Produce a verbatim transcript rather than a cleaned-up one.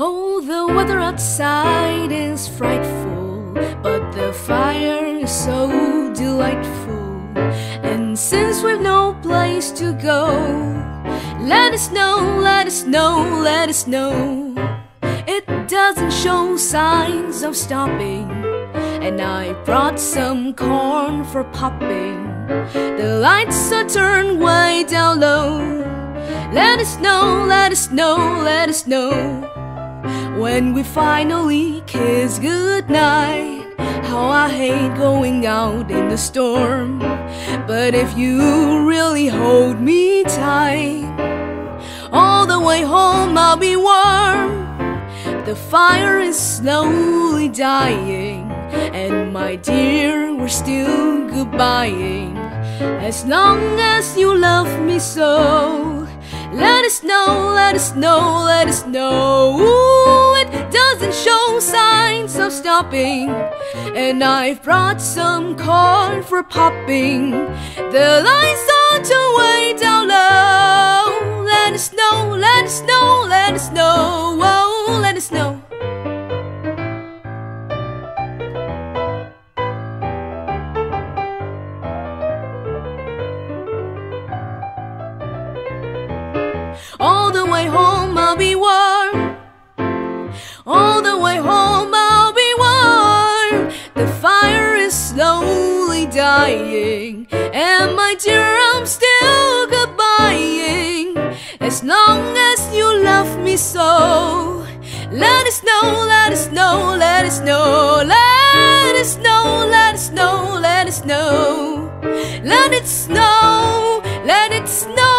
Oh, the weather outside is frightful, but the fire is so delightful. And since we've no place to go, let it snow, let it snow, let it snow. It doesn't show signs of stopping, and I brought some corn for popping. The lights are turned way down low. Let it snow, let it snow, let it snow. When we finally kiss goodnight, how I hate going out in the storm. But if you really hold me tight, all the way home I'll be warm. The fire is slowly dying, and my dear, we're still goodbying. As long as you love me so, let it snow, let it snow, let it snow. Ooh, it doesn't show signs of stopping, and I've brought some corn for popping. The lights are turned way down low. Let it snow, let it snow, let it snow. Oh, let it snow. All the way home I'll be warm. All the way home I'll be warm. The fire is slowly dying, and my dear, I'm still goodbying. As long as you love me so, let it snow, let it snow, let it snow. Let it snow, let it snow, let it snow. Let it snow, let it snow.